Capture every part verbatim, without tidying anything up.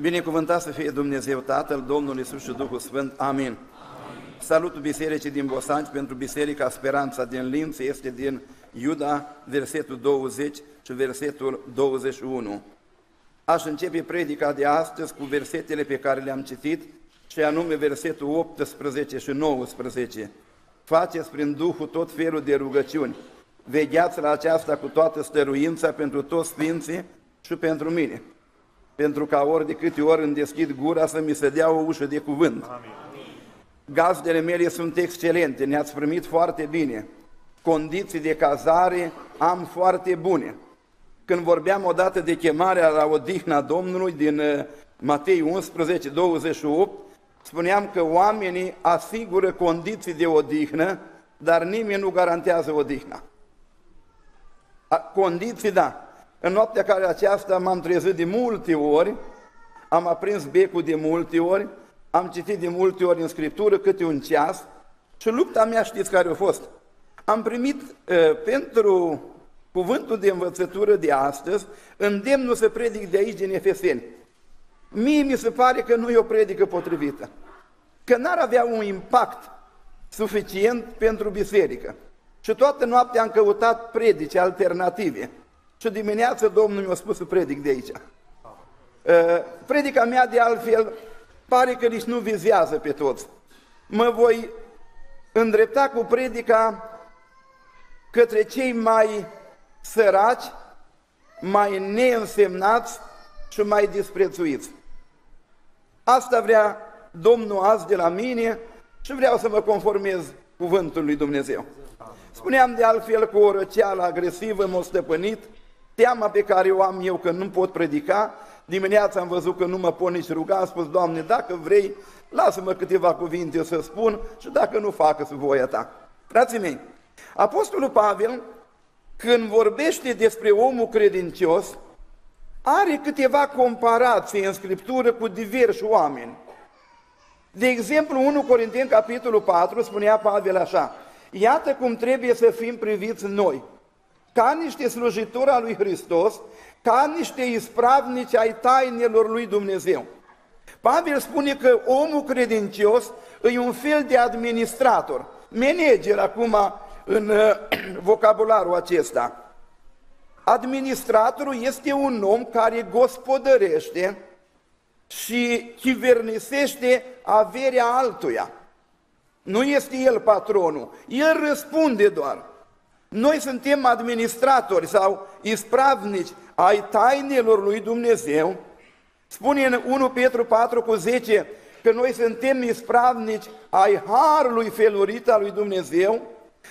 Binecuvântat să fie Dumnezeu Tatăl, Domnul Iisus și Duhul Sfânt. Amin. Amin. Salutul bisericii din Bosanc pentru Biserica Speranța din Linz este din Iuda, versetul douăzeci și versetul douăzeci și unu. Aș începe predica de astăzi cu versetele pe care le-am citit, și anume versetul optsprezece și nouăsprezece. Faceți prin Duhul tot felul de rugăciuni. Vegheați la aceasta cu toată stăruința pentru toți sfinții și pentru mine, pentru ca ori de câte ori îmi deschid gura să mi se dea o ușă de cuvânt. Amin. Gazdele mele sunt excelente, ne-ați primit foarte bine. Condiții de cazare am foarte bune. Când vorbeam odată de chemarea la odihna Domnului din Matei unsprezece, douăzeci și opt, spuneam că oamenii asigură condiții de odihnă, dar nimeni nu garantează odihna. Condiții, da. În noaptea care aceasta m-am trezit de multe ori, am aprins becul de multe ori, am citit de multe ori în Scriptură câte un ceas și lupta mea știți care a fost. Am primit uh, pentru cuvântul de învățătură de astăzi îndemnul să predic de aici din Efeseni. Mie mi se pare că nu e o predică potrivită, că n-ar avea un impact suficient pentru biserică. Și toată noaptea am căutat predici alternative. Și dimineața Domnul mi-a spus să predic de aici. Predica mea, de altfel, pare că nici nu vizează pe toți. Mă voi îndrepta cu predica către cei mai săraci, mai neînsemnați și mai disprețuiți. Asta vrea Domnul azi de la mine și vreau să mă conformez cuvântului lui Dumnezeu. Spuneam de altfel că o răceală agresivă m-a stăpânit, teama pe care o am eu că nu pot predica. Dimineața am văzut că nu mă pot nici ruga, am spus: Doamne, dacă vrei, lasă-mă câteva cuvinte să spun și dacă nu, facă-ți voia ta. Frații mei, apostolul Pavel, când vorbește despre omul credincios, are câteva comparații în Scriptură cu diversi oameni. De exemplu, întâi Corinteni, capitolul patru, spunea Pavel așa: iată cum trebuie să fim priviți noi, ca niște slujitori al lui Hristos, ca niște ispravnici ai tainelor lui Dumnezeu. Pavel spune că omul credincios e un fel de administrator, manager acum în vocabularul acesta. Administratorul este un om care gospodărește și chivernisește averea altuia. Nu este el patronul, el răspunde doar. Noi suntem administratori sau ispravnici ai tainelor lui Dumnezeu. Spune în întâi Petru patru cu zece că noi suntem ispravnici ai harului felurit al lui Dumnezeu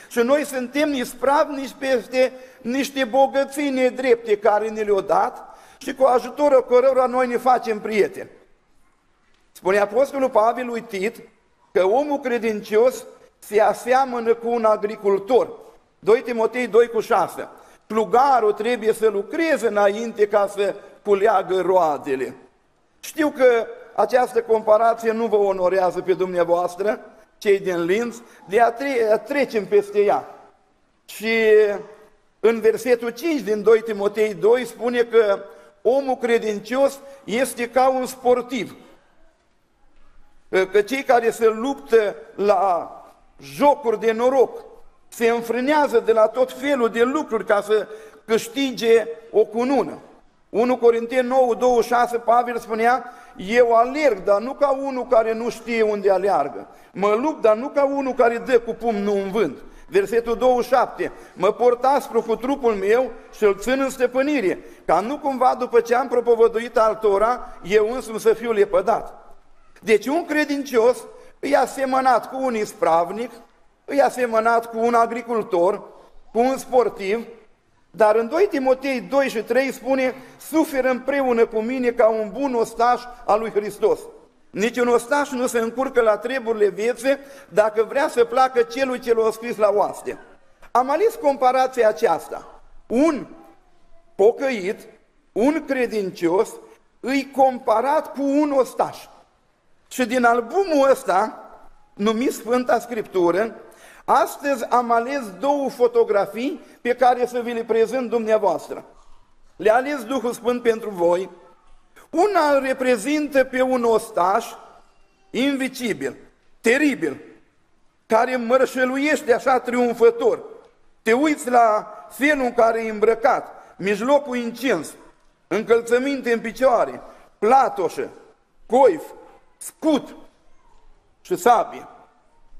și noi suntem ispravnici peste niște bogății nedrepte care ne le-au dat și cu ajutorul cărora noi ne facem prieteni. Spune apostolul Pavel lui Tit că omul credincios se aseamănă cu un agricultor. doi Timotei doi cu șase. Plugarul trebuie să lucreze înainte ca să culeagă roadele. Știu că această comparație nu vă onorează pe dumneavoastră, cei din Linz, de a tre trecem peste ea. Și în versetul cinci din doi Timotei doi spune că omul credincios este ca un sportiv, că cei care se luptă la jocuri de noroc se înfrânează de la tot felul de lucruri ca să câștige o cunună. întâi Corinteni nouă, douăzeci și șase, Pavel spunea: eu alerg, dar nu ca unul care nu știe unde aleargă. Mă lupt, dar nu ca unul care dă cu pumnul în vânt. Versetul douăzeci și șapte, mă port aspru cu trupul meu și îl țin în stăpânire, ca nu cumva după ce am propovăduit altora, eu însumi să fiu lepădat. Deci un credincios îi asemănat cu un ispravnic, îi asemănat cu un agricultor, cu un sportiv, dar în doi Timotei doi și trei spune: suferă împreună cu mine ca un bun ostaș al lui Hristos. Niciun ostaș nu se încurcă la treburile vieții dacă vrea să placă celui ce l-a scris la oaste. Am ales comparația aceasta. Un pocăit, un credincios, îi comparat cu un ostaș. Și din albumul ăsta, numit Sfânta Scriptură, astăzi am ales două fotografii pe care să vi le prezint dumneavoastră. Le-a ales Duhul Sfânt pentru voi. Una îl reprezintă pe un ostaș invincibil, teribil, care mărșăluiește așa triumfător. Te uiți la felul în care e îmbrăcat, mijlocul încins, încălțăminte în picioare, platoșă, coif, scut și sabie.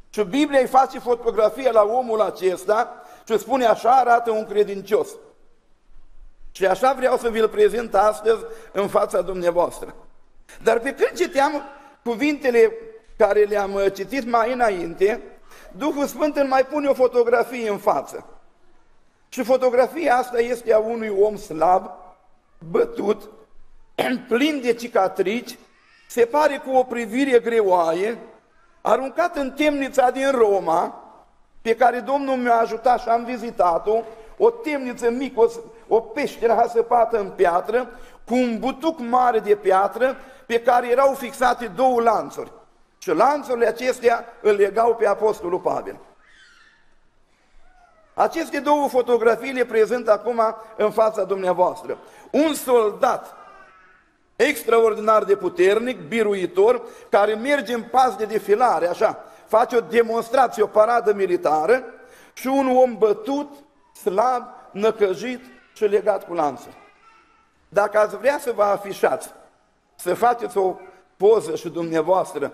Și Biblia îi face fotografie la omul acesta și spune așa arată un credincios. Și așa vreau să vi-l prezint astăzi în fața dumneavoastră. Dar pe când citeam cuvintele care le-am citit mai înainte, Duhul Sfânt îmi mai pune o fotografie în față. Și fotografia asta este a unui om slab, bătut, plin de cicatrici, se pare cu o privire greoaie, aruncat în temnița din Roma, pe care Domnul mi-a ajutat și am vizitat-o, o temniță mică, o, o peșteră hasăpată în piatră, cu un butuc mare de piatră, pe care erau fixate două lanțuri. Și lanțurile acestea îl legau pe Apostolul Pavel. Aceste două fotografii le prezint acum în fața dumneavoastră. Un soldat extraordinar de puternic, biruitor, care merge în pas de defilare, așa, face o demonstrație, o paradă militară, și un om bătut, slab, năcăjit și legat cu lanțuri. Dacă ați vrea să vă afișați, să faceți o poză și dumneavoastră,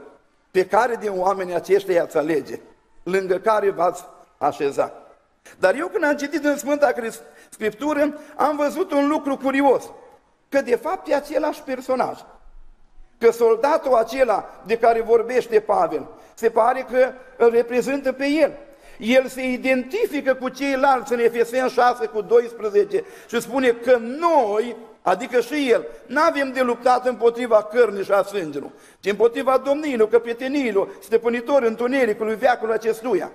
pe care din oamenii aceștia i-ați alege, lângă care v-ați așeza. Dar eu când am citit în Sfânta Scriptură, am văzut un lucru curios, că de fapt e același personaj. Că soldatul acela de care vorbește Pavel, se pare că îl reprezintă pe el. El se identifică cu ceilalți în Efeseni șase cu doisprezece și spune că noi, adică și el, n-avem de luptat împotriva cărnii și a sângelui, ci împotriva domniilor, căpeteniilor, stăpânitori întunericului, veacul acestuia.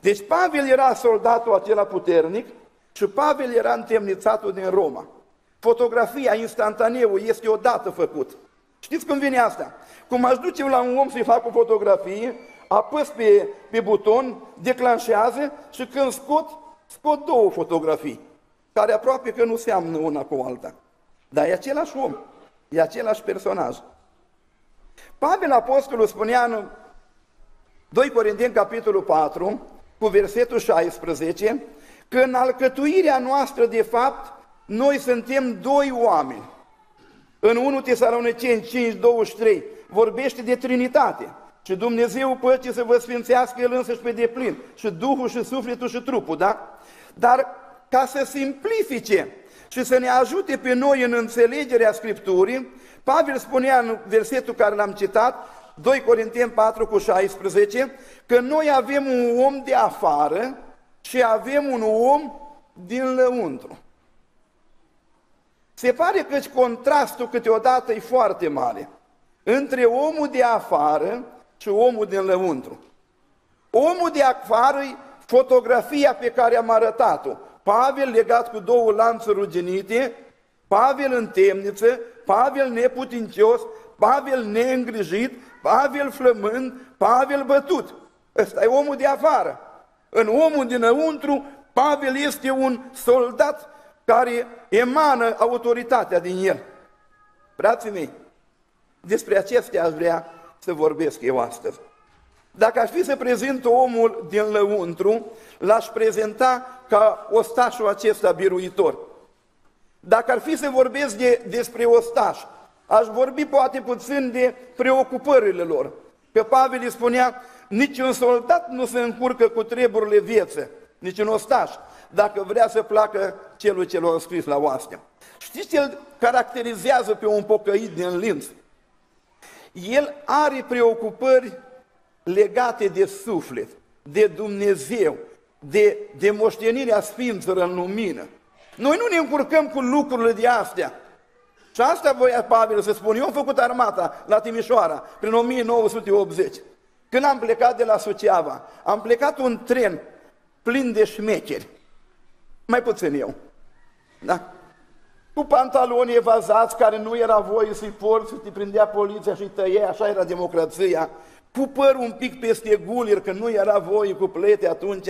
Deci Pavel era soldatul acela puternic și Pavel era întemnițatul din Roma. Fotografia instantaneu este odată făcut. Știți cum vine asta? Cum aș duce la un om să-i fac o fotografie, apăs pe, pe buton, declanșează și când scot, scot două fotografii, care aproape că nu seamănă una cu alta. Dar e același om, e același personaj. Pavel Apostolul spunea în doi Corinteni, capitolul patru, cu versetul șaisprezece, că în alcătuirea noastră, de fapt, noi suntem doi oameni. În unu Tesaloniceni cinci, douăzeci și trei, vorbește de Trinitate. Și Dumnezeu păcii să vă sfințească El însăși pe deplin, și Duhul, și Sufletul, și Trupul, da? Dar ca să simplifice și să ne ajute pe noi în înțelegerea Scripturii, Pavel spunea în versetul care l-am citat, doi Corinteni patru cu șaisprezece, că noi avem un om de afară și avem un om din lăuntru. Se pare că contrastul câteodată e foarte mare între omul de afară și omul din lăuntru. Omul de afară e fotografia pe care am arătat-o. Pavel legat cu două lanțuri ruginite, Pavel în temniță, Pavel neputincios, Pavel neîngrijit, Pavel flămând, Pavel bătut. Ăsta e omul de afară. În omul dinăuntru, Pavel este un soldat care emană autoritatea din el. Frații mei, despre acestea aș vrea să vorbesc eu astăzi. Dacă aș fi să prezint omul din lăuntru, l-aș prezenta ca ostașul acesta biruitor. Dacă ar fi să vorbesc de, despre ostaș, aș vorbi poate puțin de preocupările lor. Că Pavel îi spunea, niciun soldat nu se încurcă cu treburile vieții, niciun ostaș, dacă vrea să placă celul ce l-a scris la oastea. Știți ce îl caracterizează pe un pocăit din Linz? El are preocupări legate de suflet, de Dumnezeu, de, de moștenirea sfinților în lumină. Noi nu ne încurcăm cu lucrurile de astea. Și asta voia Pavel să spun. Eu am făcut armata la Timișoara prin o mie nouă sute optzeci. Când am plecat de la Suceava, am plecat un tren plin de șmecheri. Mai puțin eu. Da? Cu pantaloni evazați care nu era voie să-i porți, să-i prindea poliția și-i tăia, așa era democrația. Cu părul un pic peste gulir, că nu era voie cu plete atunci.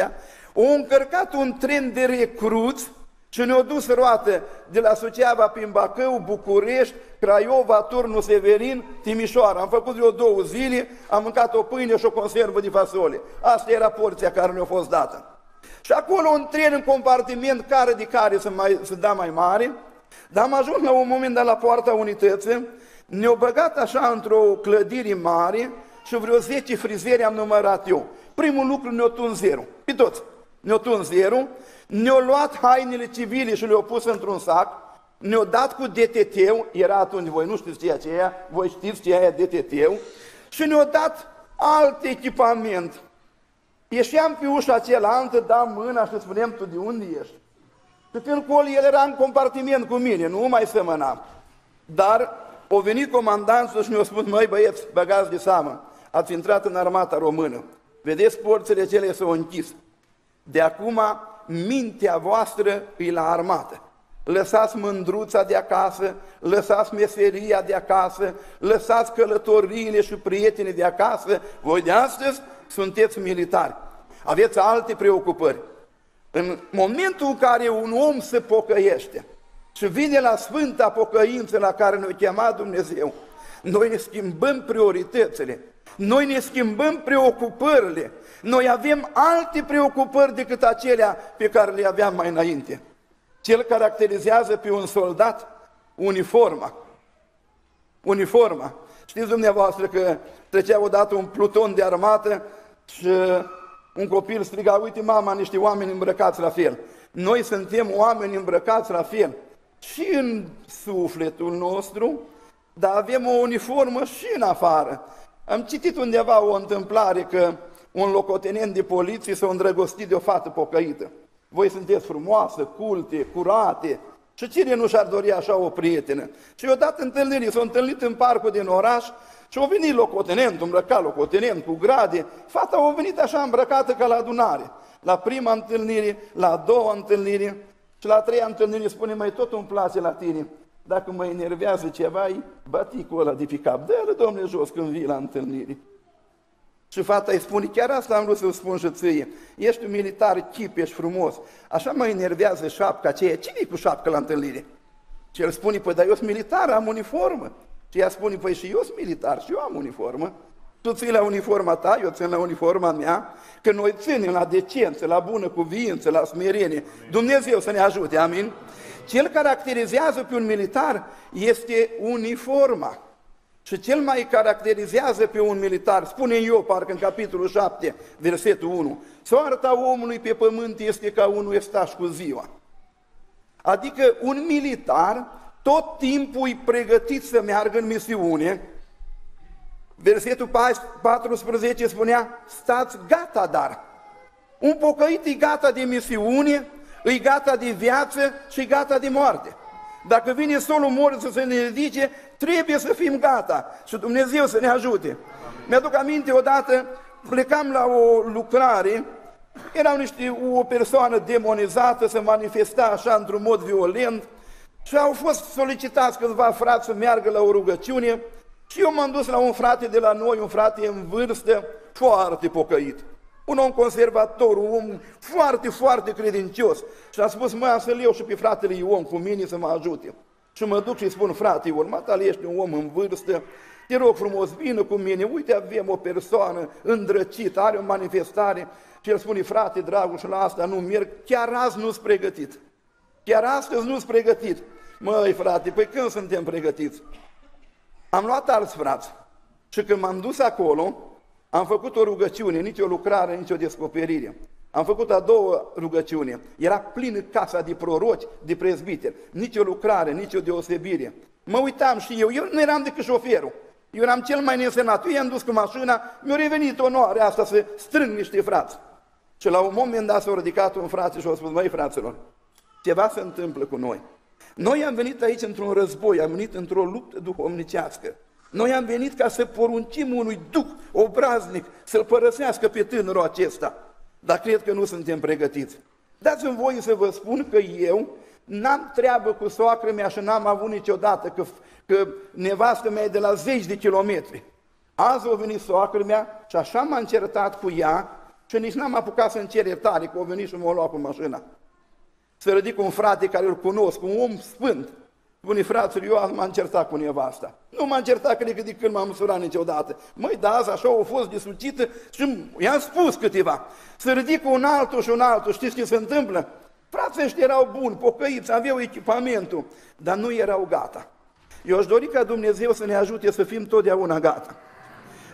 Au încărcat un tren de recruți Și ne-au dus roată de la Suceava prin Bacău, București, Craiova, Turnul Severin, Timișoara. Am făcut eu două zile, am mâncat o pâine și o conservă de fasole. Asta era porția care ne-a fost dată. Și acolo un tren în compartiment, care de care se, mai, se da mai mare, dar am ajuns la un moment dat la poarta unității, ne-au băgat așa într-o clădire mare și vreo zece frizeri am numărat eu. Primul lucru ne-o tun zero, pe toți. Ne-o tun zero, ne-o luat hainele civile și le-o pus într-un sac, ne-o dat cu D T T-ul, era atunci, voi nu știți ceea ce e, voi știți ceea e D T T-ul, și ne-o dat alt echipament. Ieșeam pe ușa cealaltă, dam mâna și spuneam, tu de unde ești? Pe fiindcă el era în compartiment cu mine, nu mai semăna. Dar a venit comandantul și ne-a spus, măi băieți, băgați de seamă, ați intrat în armata română, vedeți porțile cele s-au închis. De acum, mintea voastră e la armată. Lăsați mândruța de acasă, lăsați meseria de acasă, lăsați călătoriile și prietenii de acasă. Voi de astăzi sunteți militari, aveți alte preocupări. În momentul în care un om se pocăiește și vine la sfânta pocăință la care ne-a chemat Dumnezeu, noi ne schimbăm prioritățile, noi ne schimbăm preocupările, noi avem alte preocupări decât acelea pe care le aveam mai înainte. Cel caracterizează pe un soldat uniforma. Uniforma. Știți dumneavoastră că trecea odată un pluton de armată și un copil striga, uite mama, niște oameni îmbrăcați la fel. Noi suntem oameni îmbrăcați la fel și în sufletul nostru, dar avem o uniformă și în afară. Am citit undeva o întâmplare că un locotenent de poliție s-a îndrăgostit de o fată pocăită. Voi sunteți frumoasă, culte, curate și cine nu și-ar dori așa o prietenă? Și odată întâlnirii, s-au întâlnit în parcul din oraș și au venit locotenent, îmbrăcat locotenent cu grade, fata a venit așa îmbrăcată ca la adunare. La prima întâlnire, la a doua întâlnire și la a treia întâlnire spune, măi, tot îmi place la tine. Dacă mă enervează ceva, e baticul ăla de pe cap. Dă-l, Domne, jos când vii la întâlnire. Și fata îi spune, chiar asta am vrut să-l spun și ție. Ești un militar chip, ești frumos. Așa mă enervează șapca aceea. Cine-i cu șapcă la întâlnire? Și el spune, păi, dar eu sunt militar, am uniformă. Și ea spune, păi și eu sunt militar și eu am uniformă. Tu ții la uniforma ta, eu țin la uniforma mea, că noi ținem la decență, la bună cuviință, la smerenie. Amin. Dumnezeu să ne ajute, amin? Cel caracterizează pe un militar este uniforma. Și cel mai caracterizează pe un militar, spune eu, parcă în capitolul șapte, versetul unu, soarta omului pe pământ este ca unul estaș cu ziua. Adică un militar tot timpul e pregătit să meargă în misiune. Versetul paisprezece spunea, stați gata, dar. Un pocăit e gata de misiune, îi gata de viață și gata de moarte. Dacă vine solul morții să se ne ridice, trebuie să fim gata și Dumnezeu să ne ajute. Mi-aduc aminte odată, plecam la o lucrare, erau niște, o persoană demonizată, se manifesta așa într-un mod violent și au fost solicitați câțiva frați să meargă la o rugăciune și eu m-am dus la un frate de la noi, un frate în vârstă, foarte pocăit. Un om conservator, un om foarte, foarte credincios. Și a spus, măi, am să-l iau și pe fratele Ion cu mine să mă ajute. Și mă duc și îi spun, frate Ion, mă, tale, ești un om în vârstă, te rog frumos, vină cu mine, uite, avem o persoană îndrăcită, are o manifestare. Și el spune, frate, dragul, și la asta nu merg, chiar azi nu-s pregătit. Chiar astăzi nu-s pregătit. Măi, frate, păi când suntem pregătiți? Am luat alți frați și când m-am dus acolo, am făcut o rugăciune, nici o lucrare, nici o descoperire. Am făcut a doua rugăciune. Era plină casa de proroci, de prezbiteri. Nici o lucrare, nici o deosebire. Mă uitam și eu, eu nu eram decât șoferul. Eu eram cel mai neînsemnat. Eu i-am dus cu mașina, mi-a revenit onoarea asta să strâng niște frați. Și la un moment dat s-a ridicat un frate și a spus, măi fraților, ceva se întâmplă cu noi. Noi am venit aici într-un război, am venit într-o luptă duhovnicească. Noi am venit ca să poruncim unui duc obraznic să-l părăsească pe tânărul acesta, dar cred că nu suntem pregătiți. Dați-mi voie să vă spun că eu n-am treabă cu soacră mea și n-am avut niciodată, că, că nevastă mea e de la zeci de kilometri. Azi a venit soacră mea și așa m-a încertat cu ea și nici n-am apucat să încerc iertare, că a venit și m-a luat cu mașina. Se ridică un frate care îl cunosc, un om sfânt. Spune, frațul, eu m-am certat cu nevasta. Nu m-am certat cred că de când m-am măsurat niciodată. Măi, da, așa au fost disucită și i-am spus câteva. Se ridică un altul și un altul, știți ce se întâmplă? Frații ăștia erau buni, pocăiți, aveau echipamentul, dar nu erau gata. Eu aș dori ca Dumnezeu să ne ajute să fim totdeauna gata.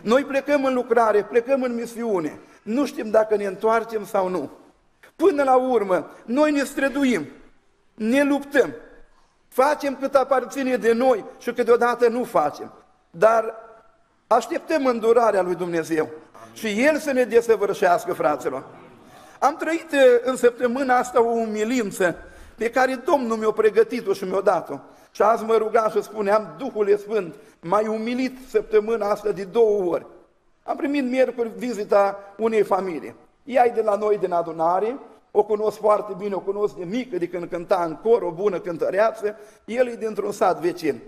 Noi plecăm în lucrare, plecăm în misiune, nu știm dacă ne întoarcem sau nu. Până la urmă, noi ne străduim, ne luptăm, facem cât aparține de noi și câteodată nu facem. Dar așteptăm îndurarea lui Dumnezeu și El să ne desăvârșească, fraților. Am trăit în săptămâna asta o umilință pe care Domnul mi-a pregătit-o și mi-a dat-o. Și azi mă ruga și spuneam, Duhul Sfânt, m-ai umilit săptămâna asta de două ori. Am primit miercuri vizita unei familii. Ea e de la noi din adunare, o cunosc foarte bine, o cunosc de mică, de când cânta în cor, o bună cântăreață, el e dintr-un sat vecin.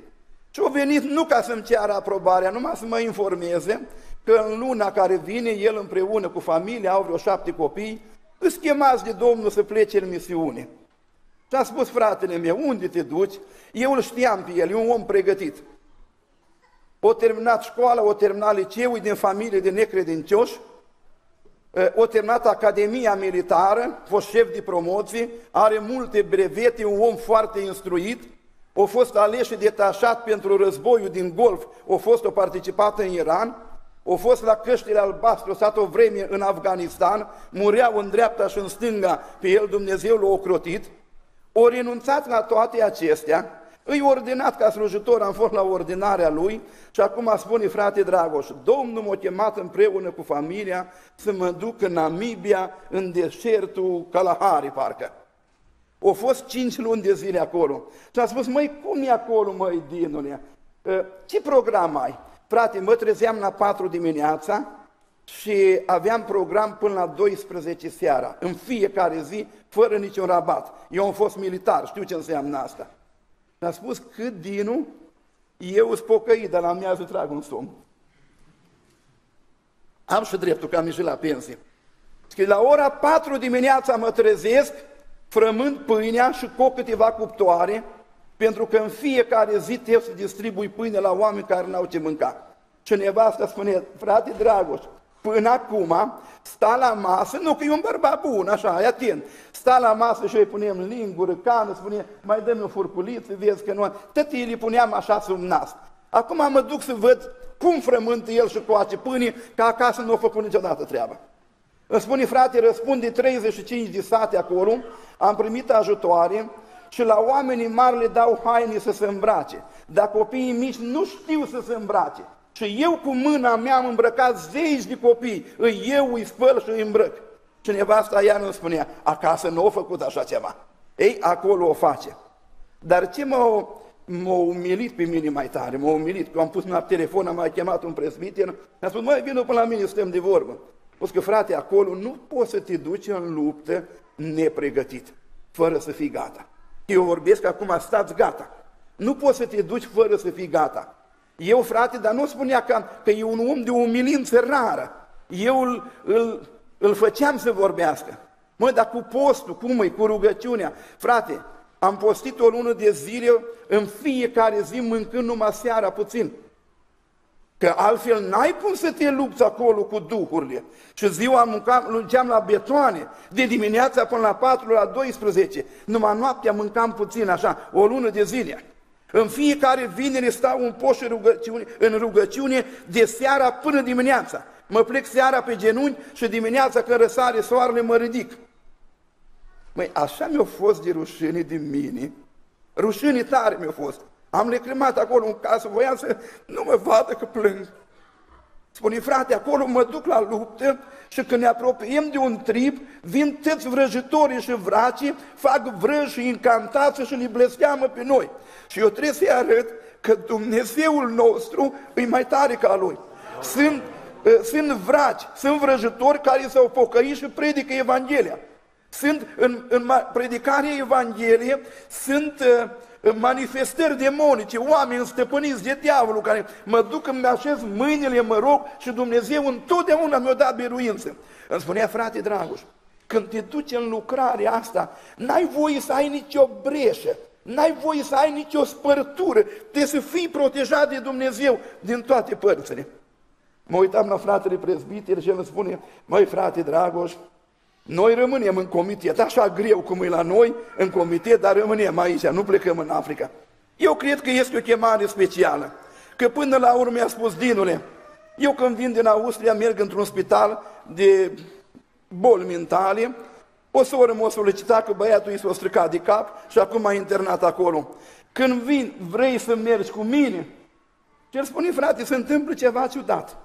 Și a venit nu ca să-mi ceară aprobarea, numai să mă informeze că în luna care vine, el împreună cu familia, au vreo șapte copii, îți chemați de Domnul să plece în misiune. Și a spus, fratele meu, unde te duci? Eu îl știam pe el, e un om pregătit. O terminat școala, o terminat liceul din familie de necredincioși, o terminat Academia Militară, a fost șef de promoție, are multe brevete, un om foarte instruit, a fost ales și detașat pentru războiul din Golf, a fost o participată în Iran, a fost la Căștile Albastre, a stat o vreme în Afganistan, mureau în dreapta și în stânga, pe el Dumnezeu l-a ocrotit, o renunțat la toate acestea, îi ordinat ca slujitor, am fost la ordinarea lui și acum spune, frate Dragoș, Domnul m-a chemat împreună cu familia să mă duc în Namibia, în deșertul Kalahari, parcă. Au fost cinci luni de zile acolo și a spus, măi, cum e acolo, măi, Dinule? Ce program ai? Frate, mă trezeam la patru dimineața și aveam program până la douăsprezece seara, în fiecare zi, fără niciun rabat. Eu am fost militar, știu ce înseamnă asta. Mi-a spus, cât, Dinu, eu sunt pocăit, dar la amiază trag un somn. Am și dreptul că am ieșit la pensie. Și la ora patru dimineața mă trezesc, frămând pâinea și coc câteva cuptoare, pentru că în fiecare zi trebuie să distribui pâine la oameni care n-au ce mânca. Și nevasta spune, frate Dragoș, până acum sta la masă, nu că e un bărbat bun, așa, e atent, sta la masă și îi punem lingură, cană, spune, mai dă-mi o furculiță, vezi că nu... Tătii îi puneam așa sub nas. Acum mă duc să văd cum frământă el și coace pâine, că acasă nu a făcut niciodată treaba. Îmi spune, frate, răspunde treizeci și cinci de sate acolo, am primit ajutoare, și la oamenii mari le dau haine să se îmbrace, dar copiii mici nu știu să se îmbrace. Și eu cu mâna mea am îmbrăcat zeci de copii, îi eu îi spăl și îi îmbrăc. Și nevasta ea nu spunea, acasă nu a făcut așa ceva. Ei, acolo o face. Dar ce m-a umilit pe mine mai tare, m-a umilit, că am pus la telefon, am mai chemat un presbiter, mi-a spus, măi, vină până la mine, stăm de vorbă. A spus că, frate, acolo nu poți să te duci în luptă nepregătit, fără să fii gata. Eu vorbesc acum, stați gata. Nu poți să te duci fără să fii gata. Eu, frate, dar nu spunea că, că e un om de umilință rară. Eu îl, îl, îl făceam să vorbească. Mă, dar cu postul, cum e, cu rugăciunea. Frate, am postit o lună de zile, în fiecare zi mâncând numai seara puțin. Că altfel n-ai cum să te lupți acolo cu duhurile. Și ziua mâncam, lungeam la betoane, de dimineața până la patru, la douăsprezece. Numai noaptea mâncam puțin, așa, o lună de zile. În fiecare vineri stau un poș în rugăciune, în rugăciune de seara până dimineața. Mă plec seara pe genunchi și dimineața când răsare soarele mă ridic. Măi, așa mi-a fost de rușine de mine, rușine tare mi-a fost. Am lăcrimat acolo în casă, voiam să nu mă vadă că plâng. Spune, frate, acolo mă duc la luptă și când ne apropiem de un trib, vin tăți vrăjitorii și vracii, fac vrăji și incantații și le blesteamă pe noi. Și eu trebuie să-i arăt că Dumnezeul nostru e mai tare ca Lui. Sunt, sunt vraci, sunt vrăjitori care s-au pocăit și predică Evanghelia. Sunt în, în predicarea Evangheliei, sunt... manifestări demonice, oameni stăpâniți de diavolul, care mă duc, îmi așez mâinile, mă rog și Dumnezeu întotdeauna mi-a dat biruință. Îmi spunea, frate Dragoș, Când te duci în lucrarea asta, n-ai voie să ai nicio breșă, n-ai voie să ai nicio spărtură, trebuie să fii protejat de Dumnezeu din toate părțile. Mă uitam la fratele prezbiter și el îmi spune, măi frate Dragoș, noi rămânem în comitet, așa greu cum e la noi, în comitet, dar rămânem aici, nu plecăm în Africa. Eu cred că este o chemare specială, că până la urmă mi-a spus, Dinule, eu când vin din Austria, merg într-un spital de boli mentale, o soră m-a solicitat că băiatul i s-a stricat de cap și acum a internat acolo. Când vin, vrei să mergi cu mine? Și el spune, frate, se întâmplă ceva ciudat.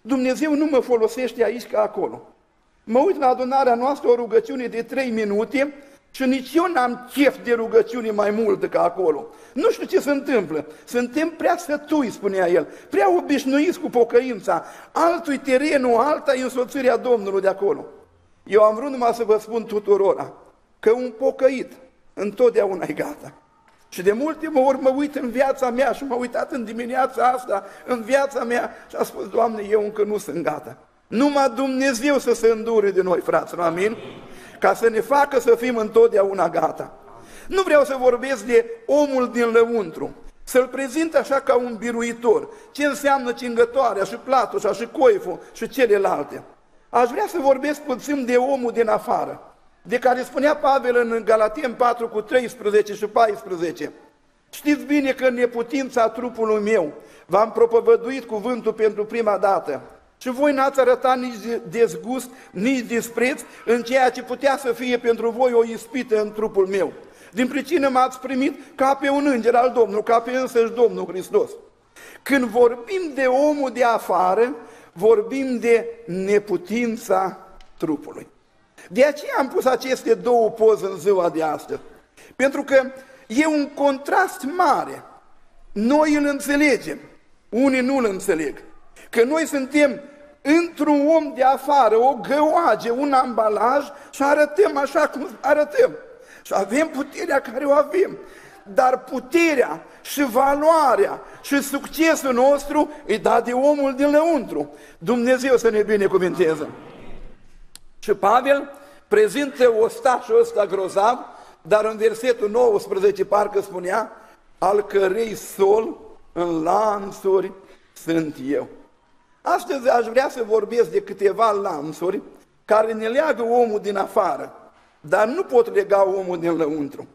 Dumnezeu nu mă folosește aici ca acolo. Mă uit la adunarea noastră, o rugăciune de trei minute și nici eu n-am chef de rugăciune mai multă ca acolo. Nu știu ce se întâmplă. Suntem prea sătui, spunea el, prea obișnuiți cu pocăința. Altul-i terenul, alta-i însoțirea Domnului de acolo. Eu am vrut numai să vă spun tuturora că un pocăit întotdeauna e gata. Și de multe ori mă uit în viața mea și m-am uitat în dimineața asta, în viața mea și a spus, Doamne, eu încă nu sunt gata. Numai Dumnezeu să se îndure de noi, fraților, amin? Ca să ne facă să fim întotdeauna gata. Nu vreau să vorbesc de omul din lăuntru, să-l prezint așa ca un biruitor, ce înseamnă cingătoarea și platoșa și coiful și celelalte. Aș vrea să vorbesc puțin de omul din afară, de care spunea Pavel în Galaten patru cu treisprezece și paisprezece. Știți bine că în neputința trupului meu v-am propovăduit cuvântul pentru prima dată. Și voi n-ați arătat nici dezgust, nici dispreț în ceea ce putea să fie pentru voi o ispită în trupul meu. Din pricină m-ați primit ca pe un înger al Domnului, ca pe însăși Domnul Hristos. Când vorbim de omul de afară, vorbim de neputința trupului. De aceea am pus aceste două poze în ziua de astăzi. Pentru că e un contrast mare. Noi îl înțelegem, unii nu îl înțeleg. Că noi suntem într-un om de afară, o găoage, un ambalaj și arătăm așa cum arătăm. Și avem puterea care o avem. Dar puterea și valoarea și succesul nostru îi da de omul din lăuntru. Dumnezeu să ne binecuvânteze. Și Pavel prezintă ostașul ăsta grozav, dar în versetul nouăsprezece parcă spunea, al cărei sol în lanțuri sunt eu. Astăzi aș vrea să vorbesc de câteva lanțuri care ne leagă omul din afară, dar nu pot lega omul din lăuntru.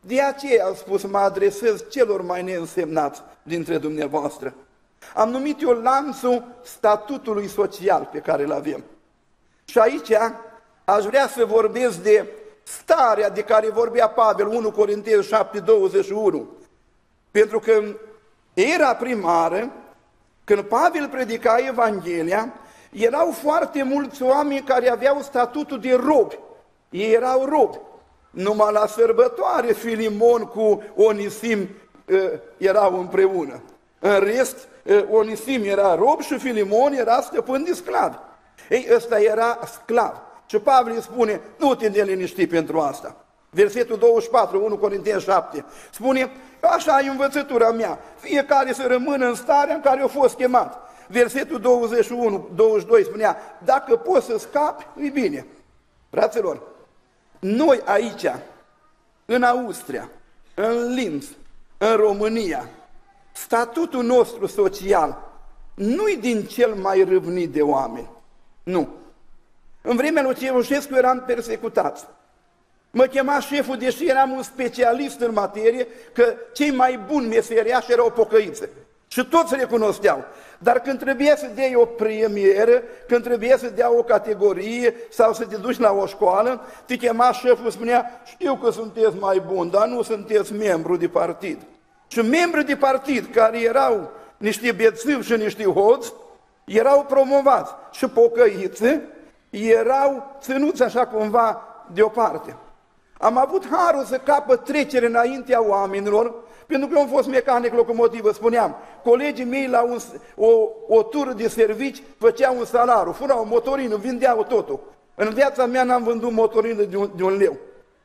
De aceea am spus, mă adresez celor mai neînsemnați dintre dumneavoastră. Am numit eu lanțul statutului social pe care îl avem. Și aici aș vrea să vorbesc de starea de care vorbea Pavel, unu Corinteni șapte, douăzeci și unu. Pentru că era primară, când Pavel predica Evanghelia, erau foarte mulți oameni care aveau statutul de robi. Ei erau robi. Numai la sărbătoare Filimon cu Onisim erau împreună. În rest, Onisim era rob și Filimon era stăpân de sclavi. Ei, ăsta era sclav. Și Pavel îi spune, nu te neliniști pentru asta. Versetul douăzeci și patru, unu Corinteni șapte, spune, așa e învățătura mea, fiecare să rămână în starea în care a fost chemat. Versetul douăzeci și unu, douăzeci și doi spunea, dacă poți să scapi, e bine. Fraților, noi aici, în Austria, în Linz, în România, statutul nostru social nu-i din cel mai râvnit de oameni, nu. În vremea lui Ceaușescu eram persecutați. Mă chema șeful, deși eram un specialist în materie, că cei mai buni meseriași erau pocăiți. Și toți recunoșteau. Dar când trebuia să dai o premieră, când trebuia să dea o categorie sau să te duci la o școală, te chema șeful, spunea, știu că sunteți mai buni, dar nu sunteți membru de partid. Și membrii de partid, care erau niște bețivi și niște hoți, erau promovați. Și pocăiți erau ținuți așa cumva deoparte. Am avut harul să capăt trecere înaintea oamenilor, pentru că eu am fost mecanic locomotivă, spuneam, colegii mei la un, o, o tură de servici făceau un salariu, furau motorină, vindeau totul. În viața mea n-am vândut motorină de un, de un leu.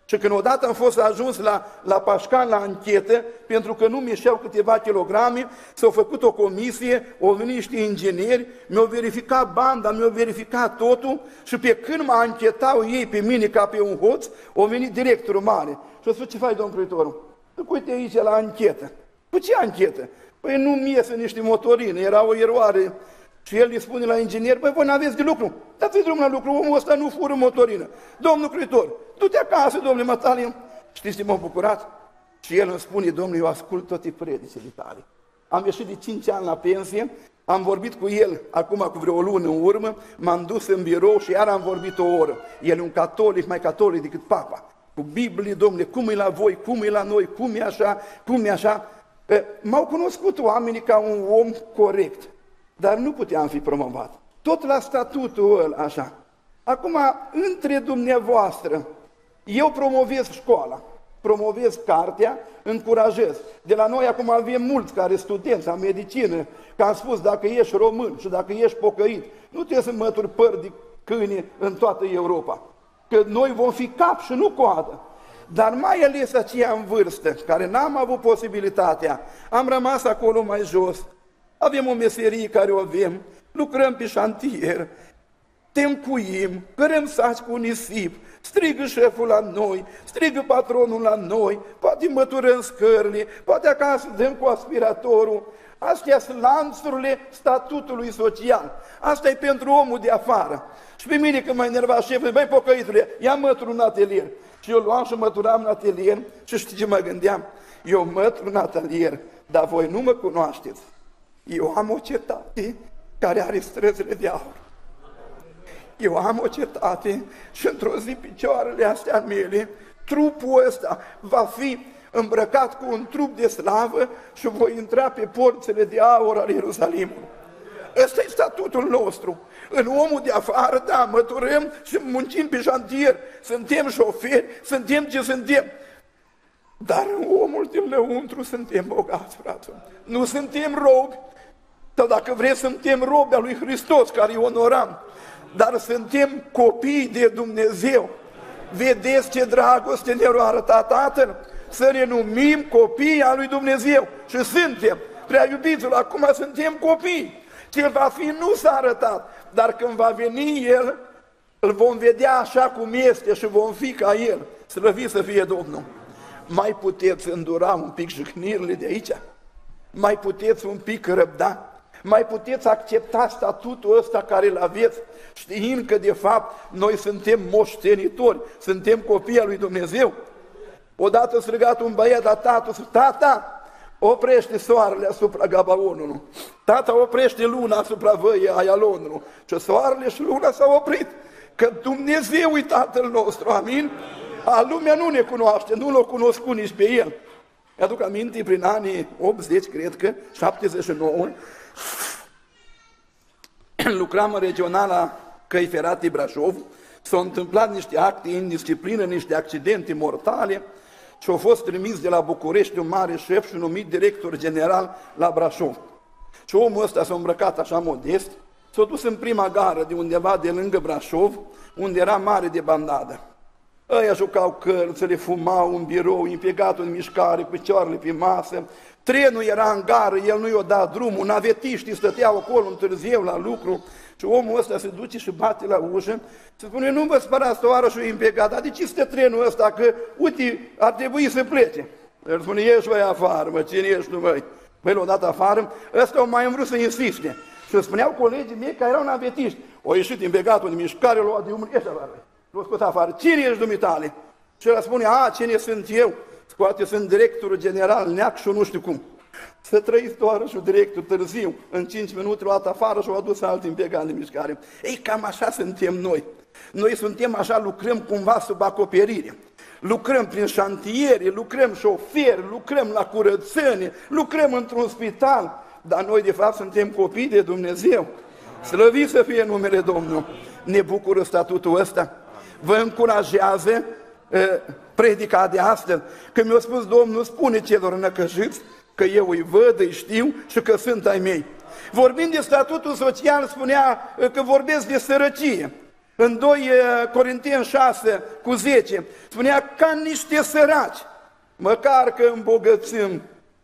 Și când odată am fost ajuns la, la Pașcan, la anchetă, pentru că nu mișeau câteva kilograme, s-au făcut o comisie, au venit niște ingineri, mi-au verificat banda, mi-au verificat totul și pe când mă anchetau ei pe mine ca pe un hoț, au venit directorul mare. Și au spus, ce faci, domnul Cruitorul? Zic, uite aici la anchetă. Păi ce anchetă? Păi nu-mi iese niște motorine, era o eroare. Și el îi spune la inginer, băi, voi n-aveți de lucru, dați-i drumul la lucru, omul ăsta nu fură motorină. Domnul Cruitor, du-te acasă, domnule Matalie. Știți ce m-am bucurat? Și el îmi spune, domnule, eu ascult toate predicile tale. Am ieșit de cinci ani la pensie, am vorbit cu el acum cu vreo lună în urmă, m-am dus în birou și iar am vorbit o oră. El e un catolic, mai catolic decât papa. Cu Biblie, domnule, cum e la voi, cum e la noi, cum e așa, cum e așa. M-au cunoscut oamenii ca un om corect. Dar nu puteam fi promovat. Tot la statutul ăla, așa. Acum, între dumneavoastră, eu promovez școala, promovez cartea, încurajez. De la noi acum avem mulți care studenți la medicină, că am spus, dacă ești român și dacă ești pocăit, nu trebuie să mături păr de câine în toată Europa. Că noi vom fi cap și nu coadă. Dar mai ales aceia în vârstă, care n-am avut posibilitatea, am rămas acolo mai jos. Avem o meserie care o avem, lucrăm pe șantier, tempuim, cărăm saci cu nisip, strigă șeful la noi, strigă patronul la noi, poate măturăm scările, poate acasă dăm cu aspiratorul. Astea sunt lanțurile statutului social. Asta e pentru omul de afară. Și pe mine când m-a enervat șeful, băi, pocăitule, ia mături în atelier. Și eu luam și măturam în atelier și știi ce mă gândeam? Eu mătur în atelier, dar voi nu mă cunoașteți. Eu am o cetate care are străzile de aur. Eu am o cetate și într-o zi picioarele astea mele, trupul ăsta va fi îmbrăcat cu un trup de slavă și voi intra pe porțile de aur ale Ierusalimului. Ăsta e statutul nostru. În omul de afară, da, măturăm și muncim pe șantier. Suntem șoferi, suntem ce suntem. Dar în omul din lăuntru suntem bogați, frate. Nu suntem robi, sau dacă vreți, suntem robi al lui Hristos, care îi onoram. Dar suntem copii de Dumnezeu. Vedeți ce dragoste ne-a arătat Tatăl? Să renumim copii al lui Dumnezeu. Și suntem, prea iubiților, acum suntem copii. Ce va fi nu s-a arătat, dar când va veni El, îl vom vedea așa cum este și vom fi ca El. Slăvit să fie Domnul! Mai puteți îndura un pic jicnirile de aici? Mai puteți un pic răbda? Mai puteți accepta statutul ăsta care îl aveți, știind că de fapt noi suntem moștenitori, suntem copii al lui Dumnezeu? Odată strigat un băiat la tatăl, tata, oprește soarele asupra Gabaonului, tata, oprește luna asupra văii Aialonului. Și soarele și luna s-au oprit, că Dumnezeu e Tatăl nostru, amin? A lumea nu ne cunoaște, nu l-o cunoscut nici pe El. Mi-aduc aminte, prin anii optzeci, cred că, șaptezeci și nouă, lucram în regionala Căi Ferate Brașov, s-au întâmplat niște acte indisciplină, niște accidente mortale și au fost trimis de la București un mare șef și numit director general la Brașov. Și omul ăsta s-a îmbrăcat așa modest, s-a dus în prima gară de undeva de lângă Brașov, unde era mare de bandadă. Aia jucau cărțile, fumau în birou, impiegatul în mișcare, picioarele pe masă. Trenul era în gară, el nu i-o da drumul, navetiștii stăteau acolo întârziu la lucru. Și omul ăsta se duce și bate la ușă, se spune, nu vă spărați, tovarășul impiegat, dar de ce stă trenul ăsta, că uite, ar trebui să plece. El spune, ieși voi afară, mă, cine ești tu, măi? Băi, l-o dat afară, ăsta o mai vrut să insiste. Și spuneau colegii mei care erau navetiști, o ieșit impiegatul în mișcare, l-o luat de umăr, ieși afară. L-o scos afară, cine ești dumitale? Și el spune, a, cine sunt eu? Scoate, sunt directorul general Neac și nu știu cum. Să trăiți tovarășul director, târziu, în cinci minute luat afară și-au adus alții impiegați în mișcare. Ei, cam așa suntem noi. Noi suntem așa, lucrăm cumva sub acoperire. Lucrăm prin șantiere, lucrăm șoferi, lucrăm la curățenie, lucrăm într-un spital. Dar noi, de fapt, suntem copii de Dumnezeu. Slăvit să fie numele Domnului! Ne bucură statutul ăsta? Vă încurajează uh, predica de astăzi? Că mi-a spus Domnul, spune celor năcăjiți că eu îi văd, îi știu și că sunt ai mei. Vorbind de statutul social, spunea că vorbesc de sărăcie. În doi Corinteni șase, cu zece, spunea ca niște săraci, măcar că îmbogățim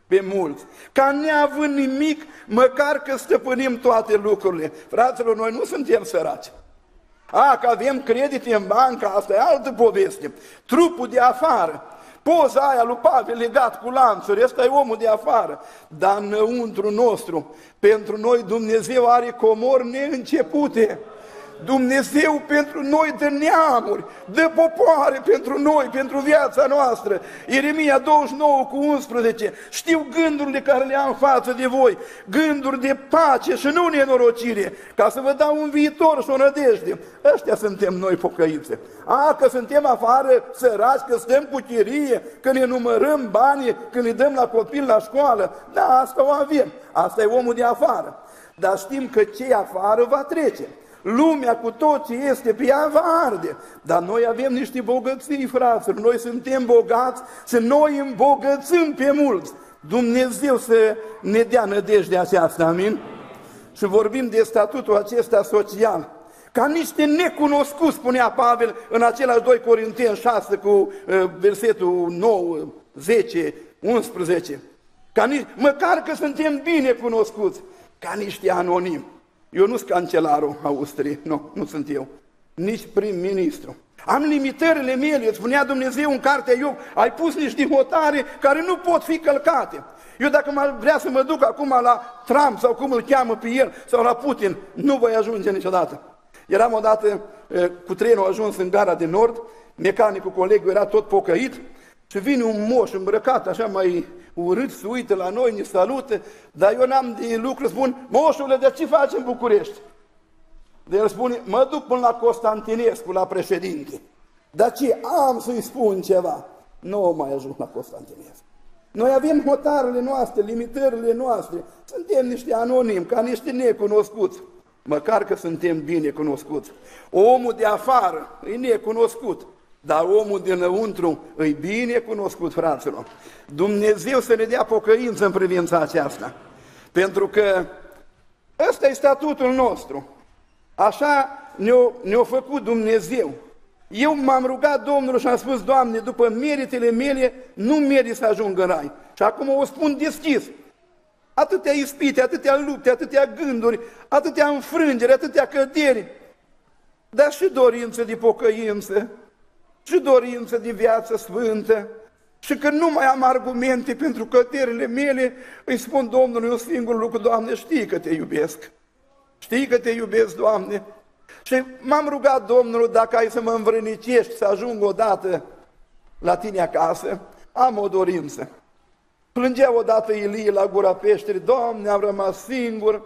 pe mulți, ca neavând nimic, măcar că stăpânim toate lucrurile. Fraților, noi nu suntem săraci. A, că avem credite în bancă, asta e altă poveste. Trupul de afară, poza aia lui Pavel legat cu lanțuri, ăsta e omul de afară. Dar înăuntru nostru, pentru noi Dumnezeu are comori neîncepute. Dumnezeu pentru noi dă neamuri, dă popoare pentru noi, pentru viața noastră. Ieremia douăzeci și nouă cu unsprezece, știu gândurile care le am față de voi, gânduri de pace și nu nenorocire, ca să vă dau un viitor și o nădejde. Ăștia suntem noi pocăiți. A, că suntem afară săraci, că stăm cu chirie, că ne numărăm banii, că ne dăm la copil la școală. Da, asta o avem, asta e omul de afară. Dar știm că cei afară va trece. Lumea cu tot ce este pe ea va arde. Dar noi avem niște bogății, fraților. Noi suntem bogați să noi îmbogățim pe mulți. Dumnezeu să ne dea nădejdea aceasta, amin? Și vorbim de statutul acesta social. Ca niște necunoscuți, spunea Pavel în același doi Corinteni șase cu versetul nouă, zece, unsprezece. Ca nici, măcar că suntem bine cunoscuți, ca niște anonimi. Eu nu sunt cancelarul Austriei, nu, nu sunt eu, nici prim-ministru. Am limitările mele, îți spunea Dumnezeu în cartea Iov, ai pus niște hotare care nu pot fi călcate. Eu dacă vrea să mă duc acum la Trump sau cum îl cheamă pe el, sau la Putin, nu voi ajunge niciodată. Eram odată cu trenul ajuns în gara de Nord, mecanicul, colegul era tot pocăit, și vine un moș îmbrăcat, așa mai urât, se uită la noi, ne salută, dar eu n-am de lucru, spun, moșule, de ce faci în București? De el spune, mă duc până la Constantinescu, la președinte. Dar ce, am să-i spun ceva? Nu mai ajung la Constantinescu. Noi avem hotarele noastre, limitările noastre, suntem niște anonimi, ca niște necunoscuți. Măcar că suntem bine cunoscuți. Omul de afară e necunoscut. Dar omul dinăuntru îi bine cunoscut, fraților. Dumnezeu să ne dea pocăință în privința aceasta. Pentru că ăsta e statutul nostru. Așa ne-a făcut Dumnezeu. Eu m-am rugat Domnului și am spus, Doamne, după meritele mele, nu merit să ajung în rai. Și acum o spun deschis. Atâtea ispite, atâtea lupte, atâtea gânduri, atâtea înfrângeri, atâtea căderi. Dar și dorință de pocăință. Și dorință de viață sfântă, și că nu mai am argumente pentru căderile mele, îi spun Domnului un singur lucru, Doamne, știi că te iubesc, știi că te iubesc, Doamne. Și m-am rugat Domnului, dacă ai să mă învrănicești să ajung odată la tine acasă, am o dorință. Plângea odată Ilie la gura peșterii, Doamne, am rămas singur,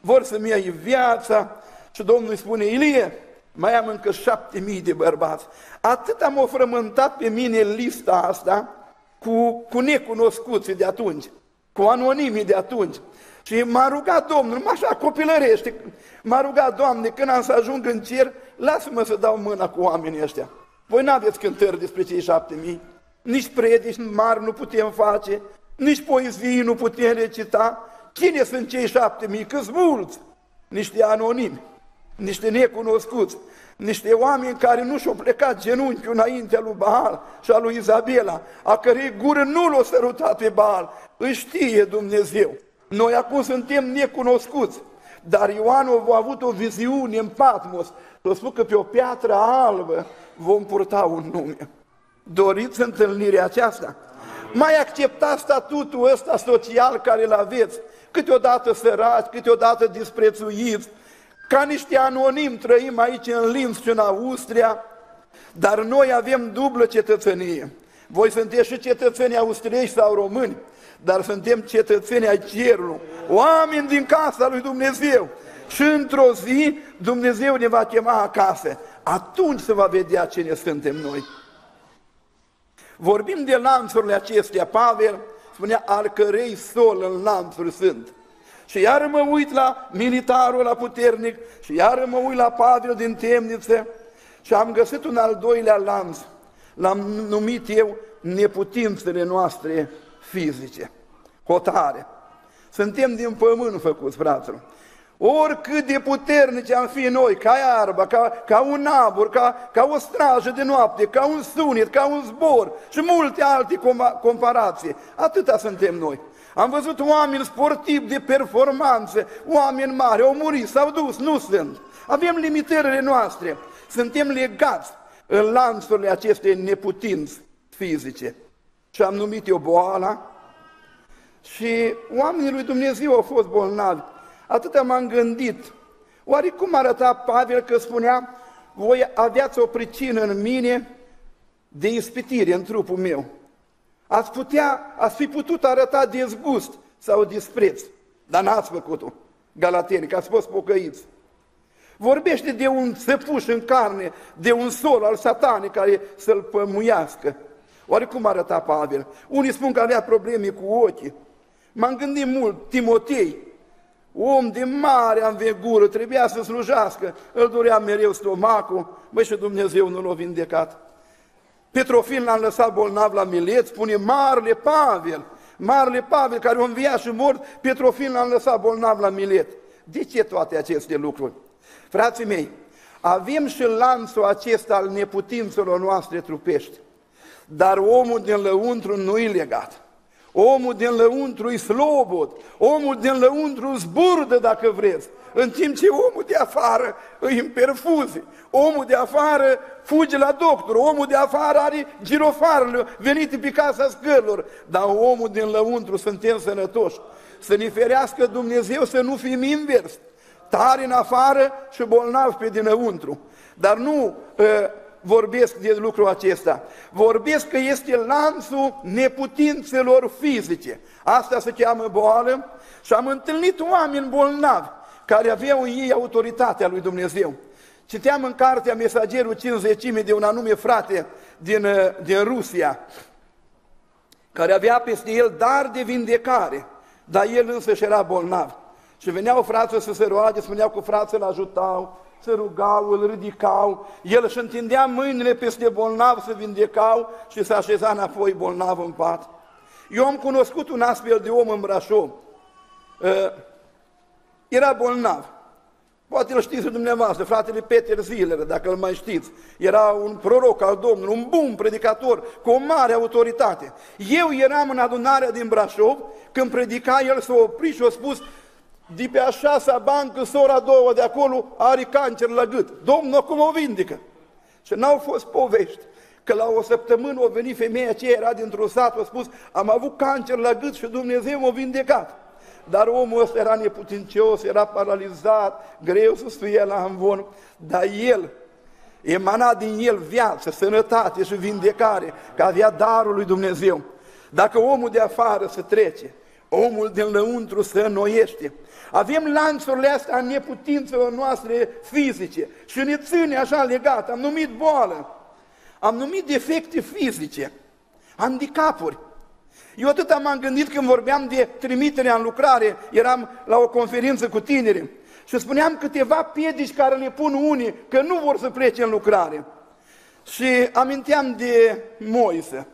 vor să-mi iei viața, și Domnul îi spune, Ilie, mai am încă șapte mii de bărbați. Atât am o frământat pe mine lista asta cu, cu necunoscuții de atunci, cu anonimii de atunci. Și m-a rugat Domnul, așa copilărește, m-a rugat, Doamne, când am să ajung în cer, lasă-mă să dau mâna cu oamenii ăștia. Voi n-aveți cântări despre cei șapte mii, nici predici mari nu putem face, nici poezii nu putem recita. Cine sunt cei șapte mii? Câți mulți? Niște anonimi. Niște necunoscuți, niște oameni care nu și-au plecat genunchiul înaintea lui Baal și a lui Izabela, a cărei gură nu l-a sărutat pe Baal, îi știe Dumnezeu. Noi acum suntem necunoscuți, dar Ioan a avut o viziune în Patmos, s-a spus că pe o piatră albă vom purta un nume. Doriți întâlnirea aceasta? Mai acceptați statutul ăsta social care îl aveți, câteodată săraci, câteodată disprețuiți. Ca niște anonimi trăim aici în Linz și în Austria, dar noi avem dublă cetățenie. Voi sunteți și cetățenii austriești sau români, dar suntem cetățenii ai cerului, oameni din casa lui Dumnezeu. Și într-o zi Dumnezeu ne va chema acasă. Atunci se va vedea cine suntem noi. Vorbim de lanțurile acestea. Pavel spunea, al cărei sol în lanțuri sunt. Și iară mă uit la militarul, la puternic, și iară mă uit la Pavel din temniță și am găsit un al doilea lanț, l-am numit eu neputințele noastre fizice, hotare. Suntem din pământ făcuți, fraților. Oricât de puternici am fi noi, ca iarba, ca, ca un abur, ca, ca o strajă de noapte, ca un sunet, ca un zbor și multe alte comparații, atâta suntem noi. Am văzut oameni sportivi de performanță, oameni mari, au murit, s-au dus, nu sunt. Avem limitările noastre, suntem legați în lanțurile acestei neputinți fizice. Și am numit eu boala și oamenii lui Dumnezeu au fost bolnavi. Atât m-am gândit, oare cum arăta Pavel că spunea, voi aveați o pricină în mine de ispitire în trupul meu. Ați putea, ați fi putut arăta dezgust sau dispreț, dar n-ați făcut-o, galateni, că ați fost pocăiți. Vorbește de un țăpuș în carne, de un sol al satanei care să-l pămuiască. Oare cum arăta Pavel? Unii spun că avea probleme cu ochii. M-am gândit mult, Timotei, om de mare învergură, trebuia să slujească, îl durea mereu stomacul, băi, și Dumnezeu nu l-a vindecat. Petrofil l-a lăsat bolnav la Milet, spune marele Pavel, marele Pavel care a înviat și mort, Petrofil l-a lăsat bolnav la Milet. De ce toate aceste lucruri? Frații mei, avem și lanțul acesta al neputințelor noastre trupești, dar omul din lăuntru nu-i legat. Omul din lăuntru-i slobod, omul din lăuntru zburdă, dacă vreți, în timp ce omul de afară îi imperfuze, omul de afară fuge la doctor, omul de afară are girofarele venite pe casa scărilor, dar omul din lăuntru, suntem sănătoși, să ne ferească Dumnezeu să nu fim invers, tari în afară și bolnavi pe dinăuntru, dar nu... Uh, vorbesc de lucrul acesta, vorbesc că este lanțul neputințelor fizice, asta se cheamă boală și am întâlnit oameni bolnavi care aveau în ei autoritatea lui Dumnezeu. Citeam în cartea Mesagerul cincizecimii de un anume frate din, din Rusia, care avea peste el dar de vindecare, dar el însă și era bolnav. Și veneau frații să se roage, spuneau cu frații îl ajutau, se rugau, îl ridicau, el își întindea mâinile peste bolnav, se vindecau și se așeza înapoi bolnav în pat. Eu am cunoscut un astfel de om în Brașov. Era bolnav. Poate îl știți dumneavoastră, fratele Peter Ziller, dacă îl mai știți. Era un proroc al Domnului, un bun predicator, cu o mare autoritate. Eu eram în adunarea din Brașov, când predica, el s-a oprit și a spus... De pe a șasea bancă, sora a doua de acolo are cancer la gât. Domnul acum o vindică. Și n-au fost povești că la o săptămână o venit femeia aceea, era dintr-un sat, a spus, am avut cancer la gât și Dumnezeu m-a vindecat. Dar omul ăsta era neputincios, era paralizat, greu să stuie la amvon, dar el, emana din el viață, sănătate și vindecare, că avea darul lui Dumnezeu. Dacă omul de afară se trece, omul din lăuntru se înnoiește. Avem lanțurile astea a neputințelor noastre fizice și ne ține așa legat. Am numit boală, am numit defecte fizice, handicapuri. Eu atâta m-am gândit când vorbeam de trimiterea în lucrare, eram la o conferință cu tineri și spuneam câteva piedici care le pun unii că nu vor să plece în lucrare. Și aminteam de Moise.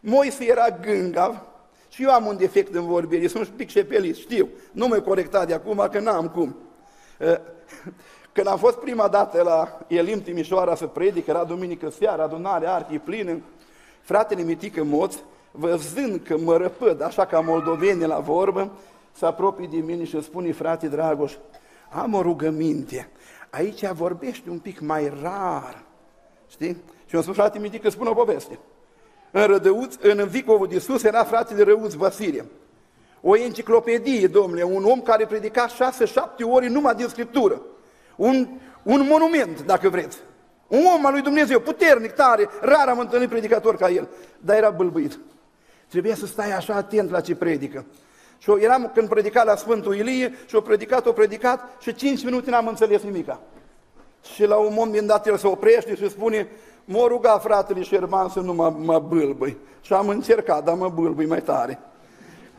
Moise era gângav. Și eu am un defect în vorbire, sunt un pic șepelist, știu, nu m-ai corectat de acum, că n-am cum. Când am fost prima dată la Elim Timișoara să predic, era duminică seara, adunare, arhii plină, fratele Mitică Moț, văzând că mă răpăd, așa ca moldoveni la vorbă, se apropie de mine și spune, frate Dragoș, am o rugăminte, aici vorbești un pic mai rar, știi? Și eu am spus, frate Mitică, spune o poveste. În Rădăuț, în Vicovul de Sus, era fratele Răuț Vasile. O enciclopedie, domnule, un om care predica șase-șapte ori numai din Scriptură. Un, un monument, dacă vreți. Un om al lui Dumnezeu, puternic, tare, rar am întâlnit predicator ca el, dar era bâlbâit. Trebuia să stai așa atent la ce predică. Și eu eram când predica la Sfântul Ilie și o predicat, o predicat și cinci minute n-am înțeles nimica. Și la un moment dat el se oprește și spune... M-a rugat fratele Șerban să nu mă, mă bâlbâi. Și am încercat, dar mă bâlbâi mai tare.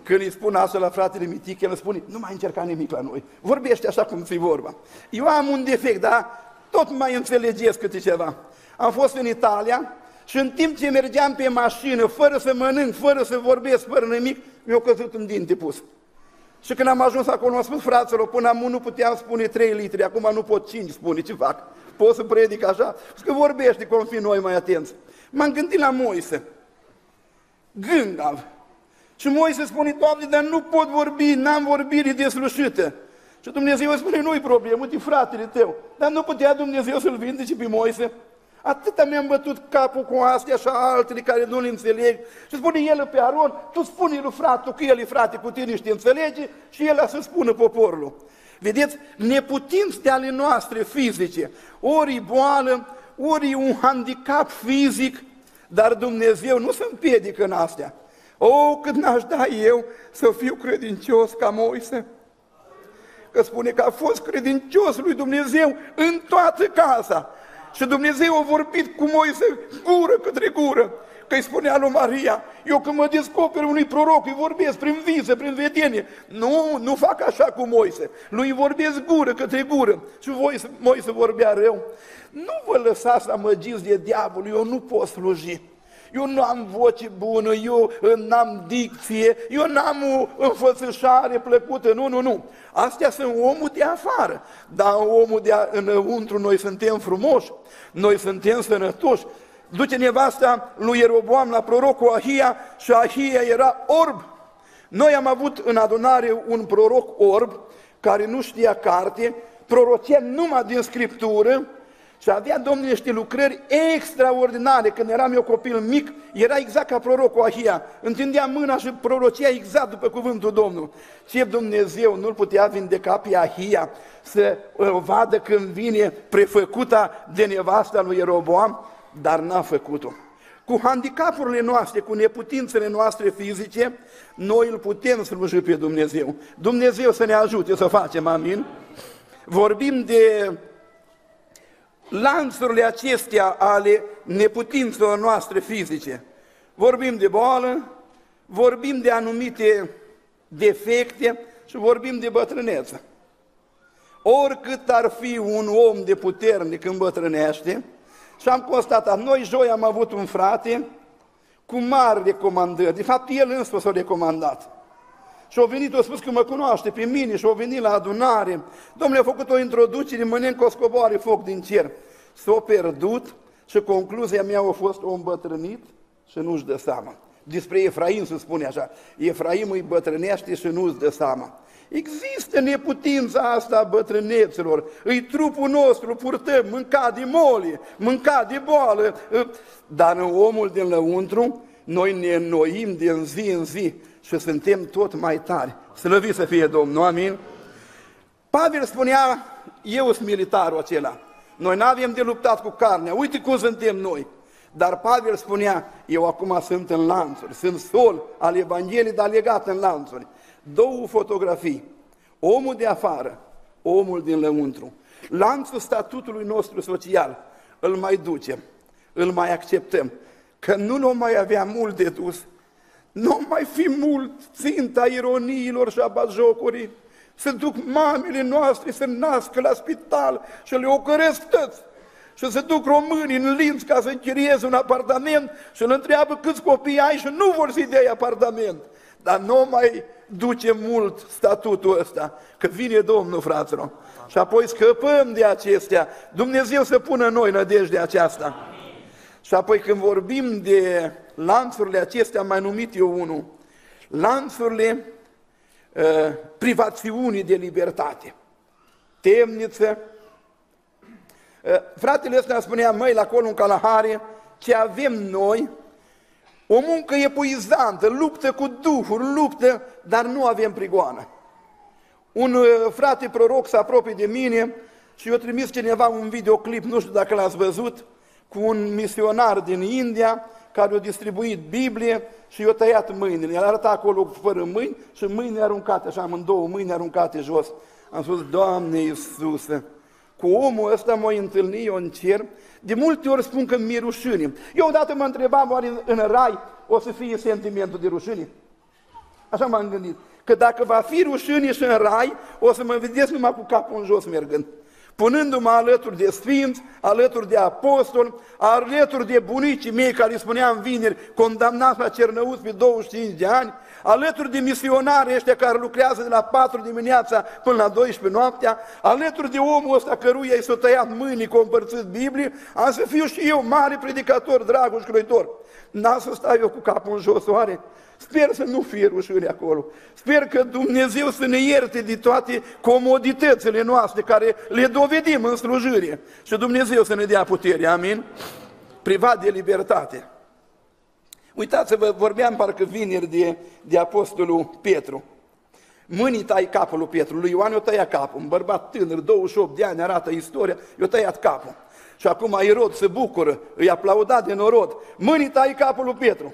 Când îi spun asta la fratele Mitic, el îmi spune, nu mai încerca nimic la noi. Vorbește așa cum ți-i vorba. Eu am un defect, dar tot mai înțelegeți câte ceva. Am fost în Italia și în timp ce mergeam pe mașină, fără să mănânc, fără să vorbesc, fără nimic, mi-a căzut un dinte pus. Și când am ajuns acolo, am spus, fraților, până acum nu puteam spune trei litri, acum nu pot cinci spune, ce fac? Pot să predic așa? Și că vorbește, cum fi noi mai atenți. M-am gândit la Moise. Gând am. Și Moise spune, Doamne, dar nu pot vorbi, n-am vorbire deslușită. Și Dumnezeu îi spune, nu-i problemă, uite fratele tău. Dar nu putea Dumnezeu să-l vindece pe Moise? Atâta mi-am bătut capul cu astea și altele care nu-l înțeleg. Și spune el pe Aron, tu spune lui fratul că el e frate cu tine și te înțelege și el a să spună poporul. Vedeți, neputinți de ale noastre fizice, ori e boală, ori e un handicap fizic, dar Dumnezeu nu se împiedică în astea. O, cât n-aș da eu să fiu credincios ca Moise, că spune că a fost credincios lui Dumnezeu în toată casa. Și Dumnezeu a vorbit cu Moise gură către gură, că îi spunea lui Maria, eu când mă descoper unui proroc, îi vorbesc prin vise, prin vedenie. Nu, nu fac așa cu Moise, lui îi vorbesc gură către gură. Și voi, Moise vorbea rău. Nu vă lăsați amăgiți de diavol, eu nu pot sluji. Eu nu am voce bună, eu n-am dicție, eu n-am o înfățișare plăcută, nu, nu, nu. Astea sunt omul de afară, dar omul de înăuntru, noi suntem frumoși, noi suntem sănătoși. Duce nevasta lui Ieroboam la prorocul Ahia și Ahia era orb. Noi am avut în adunare un proroc orb care nu știa carte, prorocea numai din Scriptură, și avea Domnul niște lucrări extraordinare. Când eram eu copil mic, era exact ca prorocul Ahia. Întindea mâna și prorocea exact după cuvântul Domnului. Ce Dumnezeu nu-l putea vindeca pe Ahia să îl vadă când vine prefăcuta de nevasta lui Ieroboam, dar n-a făcut-o. Cu handicapurile noastre, cu neputințele noastre fizice, noi îl putem sluji pe Dumnezeu. Dumnezeu să ne ajute să facem, amin? Vorbim de lanțurile acestea ale neputințelor noastre fizice. Vorbim de boală, vorbim de anumite defecte și vorbim de bătrânețe. Oricât ar fi un om de puternic îmbătrânește, și am constatat, noi joi am avut un frate cu mari recomandări, de fapt el însuși s-a recomandat. Și-au venit, au spus că mă cunoaște pe mine și-au venit la adunare. Domnule, a făcut o introducere, mănânc că o scoboare foc din cer. S-a pierdut și concluzia mea a fost o îmbătrânit și nu-și dă seama. Despre Efraim se spune așa, Efraim îi bătrânește și nu-și dă seama. Există neputința asta a bătrâneților, îi trupul nostru, purtăm, mânca de molie, mânca de boală, dar în omul din lăuntru noi ne înnoim din zi în zi și suntem tot mai tari. Slăvit să fie Domnul, amin? Pavel spunea, eu sunt militarul acela, noi n-avem de luptat cu carnea, uite cum suntem noi. Dar Pavel spunea, eu acum sunt în lanțuri, sunt sol al Evangheliei, dar legat în lanțuri. Două fotografii, omul de afară, omul din lăuntru. Lanțul statutului nostru social, îl mai ducem, îl mai acceptăm, că nu l-o mai avea mult de dus. Nu mai fi mult ținta ironiilor și a batjocurii. Se duc mamele noastre, se nască la spital și le ocăresc toți. Și se duc românii în Linz ca să închirieze un apartament și îl întreabă câți copii ai și nu vor să-i dea apartament. Dar nu mai duce mult statutul ăsta, că vine Domnul, fraților. Și apoi scăpăm de acestea. Dumnezeu să pună în noi nădejdea aceasta. Și apoi când vorbim de lanțurile acestea, am mai numit eu unul, lanțurile uh, privațiunii de libertate, temniță. Uh, fratele ăsta spunea, măi, la colul în Calahare, ce avem noi, o muncă epuizantă, luptă cu duhuri, luptă, dar nu avem prigoană. Un uh, frate proroc se apropie de mine și eu trimis cineva un videoclip, nu știu dacă l-ați văzut, cu un misionar din India, care i-a distribuit Biblie și i-a tăiat mâinile. El arăta acolo fără mâini și mâinile aruncate, așa amândouă mâini aruncate jos. Am spus, Doamne Iisuse, cu omul ăsta m-o întâlni eu în cer. De multe ori spun că mi-e rușine. Eu odată mă întrebam, oare în rai o să fie sentimentul de rușine? Așa m-am gândit, că dacă va fi rușine și în rai, o să mă vedeți numai cu capul în jos mergând. punându-mă alături de sfinți, alături de apostoli, alături de bunicii mei care îi spuneam vineri, condamnați la Cernăuți pe douăzeci și cinci de ani, alături de misionari ăștia care lucrează de la patru dimineața până la douăsprezece noaptea, alături de omul ăsta căruia i s-a tăiat mâinii cu o împărțit Biblie, am să fiu și eu mare predicator, dragul și croitor. N-am să stau eu cu capul în jos, oare? Sper să nu fie rușine acolo. Sper că Dumnezeu să ne ierte de toate comoditățile noastre care le dovedim în slujire. Și Dumnezeu să ne dea putere, amin? Privat de libertate. Uitați-vă, vorbeam parcă vineri de, de apostolul Petru. Mânii tai capul lui Petru, lui Ioan i-o tăia capul. Un bărbat tânăr, douăzeci și opt de ani, arată istoria, i-o tăiat capul. Și acum Irod se bucură, îi aplauda de norod. Mânii tai capul lui Petru.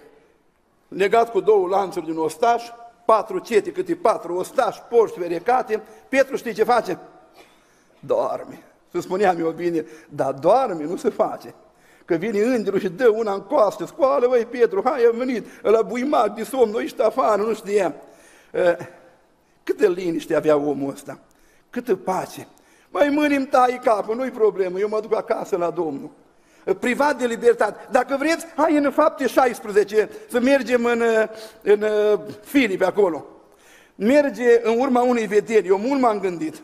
Legat cu două lanțuri din ostaș, patru cete, câte patru ostași, porci ferecate, Petru știi ce face? Doarme. Să spuneam eu bine, dar doarme, nu se face. Că vine îngerul și dă una în coastă, scoală, băi, Petru, hai, am venit, ăla buimac de somn, noi ștafană, nu știam. Câtă liniște avea omul ăsta, câtă pace. Mai mâini-mi tai capul, nu-i problemă, eu mă duc acasă la Domnul. Privat de libertate. Dacă vreți, hai în Fapte șaisprezece, să mergem în, în Filip acolo. Merge în urma unei vederi, eu mult m-am gândit.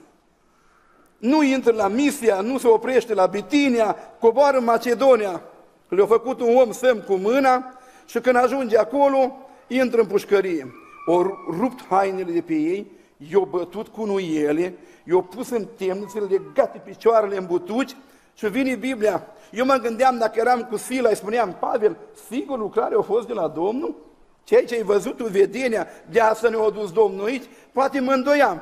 Nu intră la Misia, nu se oprește la Bitinia, coboară în Macedonia. Le-a făcut un om semn cu mâna și când ajunge acolo, intră în pușcărie. O rupt hainele de pe ei, i-o bătut cu nuiele, i-o pus în temnițele, legate picioarele în butuci și vine Biblia. Eu mă gândeam, dacă eram cu Sila, îi spuneam, Pavel, sigur lucrarea a fost de la Domnul? Ceea ce ai văzut tu, vedenia, de asta ne-a dus Domnul aici, poate mă îndoiam.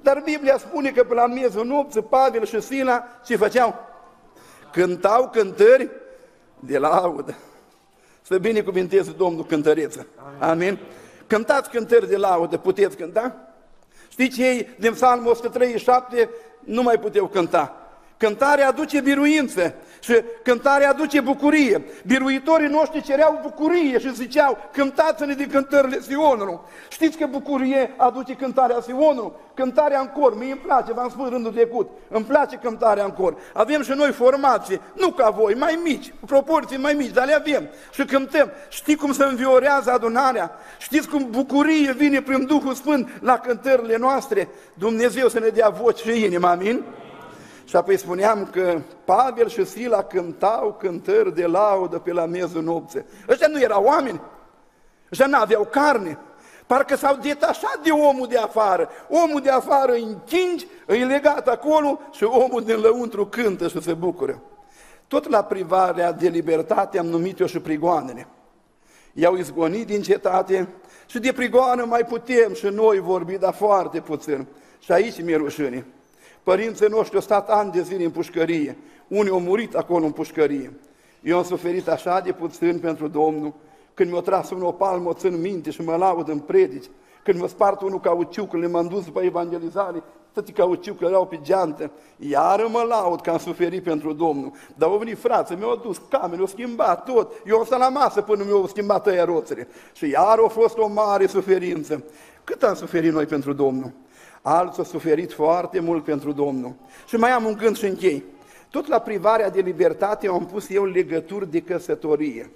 Dar Biblia spune că pe la miezul nopții, Pavel și Sila ce făceau? Cântau cântări de laudă. Să binecuvinteze Domnul cântăreță. Amin. Cântați cântări de laudă, puteți cânta? Știți ce ei din Psalmul o sută treizeci și șapte nu mai puteau cânta. Cântarea aduce biruință și cântarea aduce bucurie. Biruitorii noștri cereau bucurie și ziceau, cântați-ne din cântările Sionului. Știți că bucurie aduce cântarea Sionului? Cântarea în cor, mie îmi place, v-am spus rândul trecut, îmi place cântarea în cor. Avem și noi formații, nu ca voi, mai mici, proporții mai mici, dar le avem și cântăm. Știți cum se înviorează adunarea? Știți cum bucurie vine prin Duhul Sfânt la cântările noastre? Dumnezeu să ne dea voci și inimă, amin? Și apoi spuneam că Pavel și Sila cântau cântări de laudă pe la miezul nopții. Ăștia nu erau oameni, ăștia nu aveau carne, parcă s-au detașat de omul de afară. Omul de afară îi încingi, îi legat acolo și omul din lăuntru cântă și se bucură. Tot la privarea de libertate am numit-o și prigoanele. I-au izgonit din cetate și de prigoană mai putem și noi vorbi, dar foarte puțin. Și aici mi-e rușine. Părinții noștri au stat ani de zile în pușcărie, unii au murit acolo în pușcărie. Eu am suferit așa de puțin pentru Domnul, când mi-o tras unul o palmă, o țin minte și mă laud în predici, când mă spart unul cauciuc, când m-am dus după evangelizare, toți cauciucile erau pe geantă, iară mă laud că am suferit pentru Domnul. Dar au venit frații, mi-au dus camere, au schimbat tot, eu am stat la masă până mi-au schimbat tăia roțele. Și iar a fost o mare suferință. Cât am suferit noi pentru Domnul? Alții au suferit foarte mult pentru Domnul. Și mai am un gând și închei. Tot la privarea de libertate am pus eu legături de căsătorie.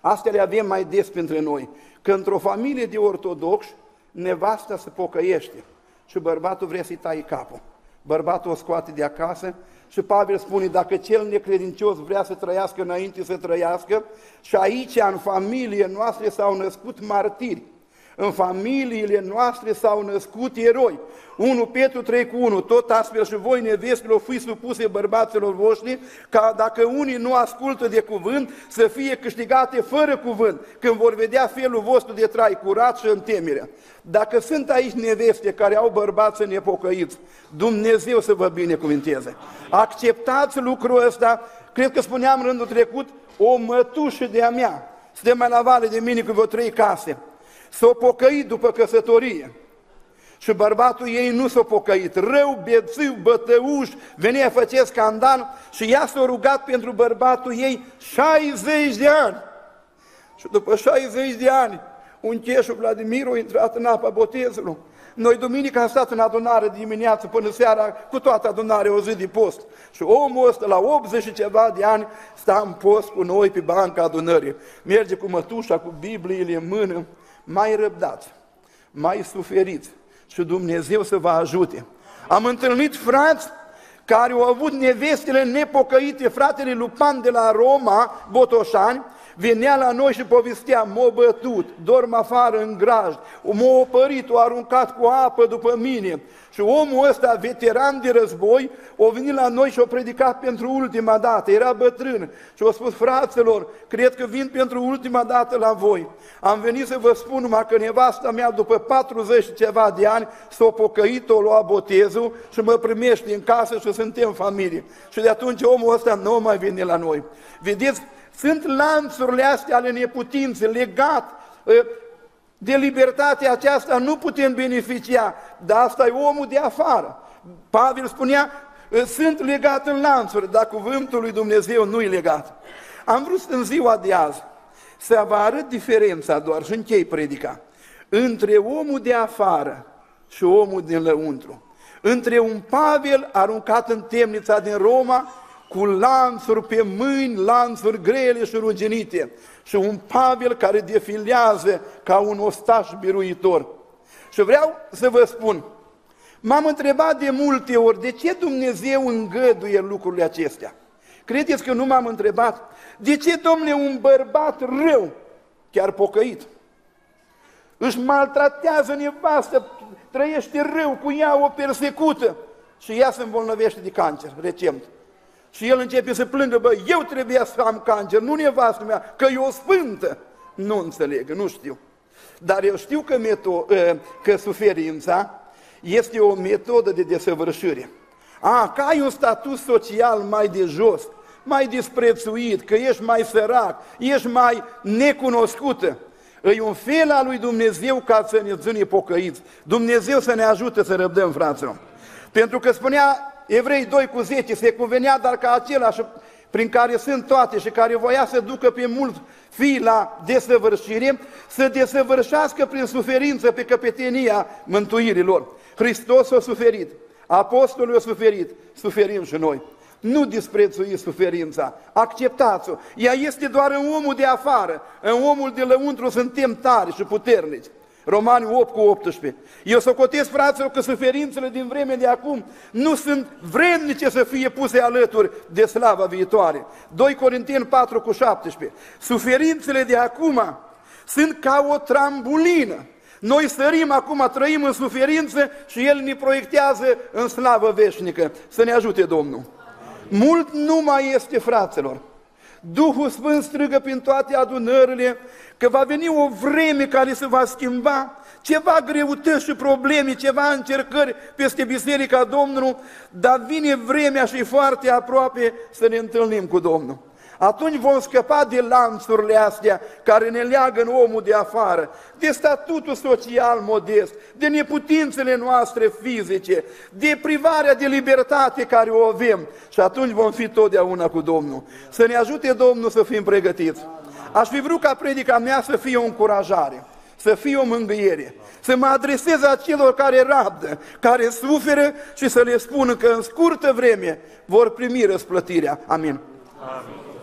Astea le avem mai des printre noi. Că într-o familie de ortodoxi, nevasta se pocăiește și bărbatul vrea să-i tai capul. Bărbatul o scoate de acasă și Pavel spune, dacă cel necredincios vrea să trăiască înainte să trăiască, și aici în familie noastră s-au născut martiri. În familiile noastre s-au născut eroi. unu Petru trei cu unu, tot astfel și voi, nevestelor, fiți supuse bărbaților voștri, ca dacă unii nu ascultă de cuvânt, să fie câștigate fără cuvânt, când vor vedea felul vostru de trai curat și în temere. Dacă sunt aici neveste care au bărbați nepocăiți, Dumnezeu să vă binecuvinteze. Acceptați lucrul ăsta, cred că spuneam rândul trecut, o mătușă de-a mea, suntem mai la vale de mine cu vreo trei case, s-a pocăit după căsătorie și bărbatul ei nu s-a pocăit. Rău, bețiv, bătăuș, venea, făcea scandal și ea s-a rugat pentru bărbatul ei șaizeci de ani. Și după șaizeci de ani uncheșul Vladimir a intrat în apa botezului. Noi duminica am stat în adunare dimineață până seara, cu toată adunarea o zi de post. Și omul ăsta, la optzeci și ceva de ani, sta în post cu noi pe banca adunării. Merge cu mătușa, cu Bibliile în mână, mai răbdați, mai suferiți și Dumnezeu să vă ajute. Am întâlnit frați care au avut nevestele nepocăite. Fratele Lupan de la Roma, Botoșani, venea la noi și povestea: m-a bătut, dorm afară în grajd, m-a opărit, o aruncat cu apă după mine. Și omul ăsta, veteran de război, a venit la noi și a predicat pentru ultima dată, era bătrân și a spus: fraților, cred că vin pentru ultima dată la voi. Am venit să vă spun numai că nevasta mea, după patruzeci și ceva de ani, s-a pocăit, o lua botezul și mă primește în casă și suntem familie. Și de atunci omul ăsta nu mai vine la noi. Vedeți? Sunt lanțurile astea ale neputinței, legat de libertatea aceasta, nu putem beneficia, dar asta e omul de afară. Pavel spunea, sunt legat în lanțuri, dar cuvântul lui Dumnezeu nu e legat. Am vrut în ziua de azi să vă arăt diferența doar și închei predica, între omul de afară și omul din lăuntru, între un Pavel aruncat în temnița din Roma, cu lanțuri pe mâini, lanțuri grele și ruginite, și un Pavel care defilează ca un ostaș biruitor. Și vreau să vă spun, m-am întrebat de multe ori, de ce Dumnezeu îngăduie lucrurile acestea? Credeți că nu m-am întrebat? De ce, domnule, un bărbat rău, chiar pocăit, își maltratează nevastă, trăiește rău cu ea, o persecută, și ea se îmbolnăvește de cancer recent? Și el începe să plângă: bă, eu trebuia să am cancer, nu nevastă mea, că e o sfântă. Nu înțeleg, nu știu. Dar eu știu că, meto- că suferința este o metodă de desăvârșire. A, că ai un statut social mai de jos, mai disprețuit, că ești mai sărac, ești mai necunoscută. E un fel al lui Dumnezeu ca să ne ține pocăiți. Dumnezeu să ne ajute să răbdăm, fraților. Pentru că spunea Evrei doi cu zece, se convenea dar ca același prin care sunt toate și care voia să ducă pe mulți fii la desăvârșire, să desăvârșească prin suferință pe căpetenia mântuirilor. Hristos a suferit, apostolul a suferit, suferim și noi. Nu disprețuiți suferința, acceptați-o. Ea este doar în omul de afară, în omul de lăuntru suntem tari și puternici. Romani opt cu optsprezece. Eu socotesc, fraților, că suferințele din vremea de acum nu sunt vrednice să fie puse alături de slava viitoare. doi Corinteni patru cu șaptesprezece. Suferințele de acum sunt ca o trambulină. Noi sărim acum, trăim în suferință și El ne proiectează în slavă veșnică. Să ne ajute Domnul! Mult nu mai este, fraților. Duhul Sfânt strigă prin toate adunările că va veni o vreme care se va schimba, ceva greutăți și probleme, ceva încercări peste Biserica Domnului, dar vine vremea și foarte aproape să ne întâlnim cu Domnul. Atunci vom scăpa de lanțurile astea care ne leagă în omul de afară, de statutul social modest, de neputințele noastre fizice, de privarea de libertate care o avem, și atunci vom fi totdeauna cu Domnul. Să ne ajute Domnul să fim pregătiți. Aș fi vrut ca predica mea să fie o încurajare, să fie o mângâiere, să mă adresez acelor care rabdă, care suferă și să le spun că în scurtă vreme vor primi răsplătirea. Amin. Amin.